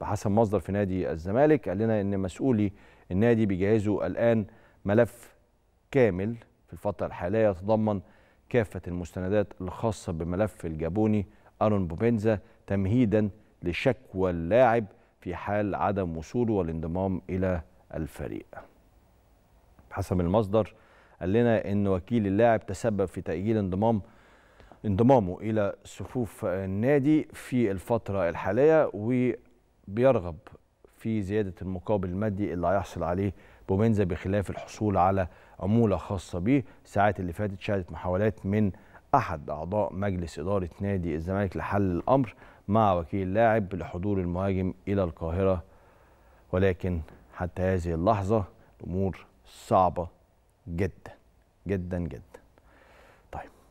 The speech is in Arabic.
بحسب مصدر في نادي الزمالك قال لنا ان مسؤولي النادي بيجهزوا الان ملف كامل في الفتره الحاليه يتضمن كافه المستندات الخاصه بملف الجابوني آرون بوبيندزا تمهيدا لشكوى اللاعب في حال عدم وصوله والانضمام الى الفريق. حسب المصدر قال لنا ان وكيل اللاعب تسبب في تأجيل انضمامه الى صفوف النادي في الفتره الحاليه، وبيرغب في زياده المقابل المادي اللي هيحصل عليه بوبيندزا بخلاف الحصول على عموله خاصه به. الساعات اللي فاتت شهدت محاولات من احد اعضاء مجلس اداره نادي الزمالك لحل الامر مع وكيل اللاعب لحضور المهاجم الى القاهره، ولكن حتى هذه اللحظه الامور صعبه جدا جدا جدا.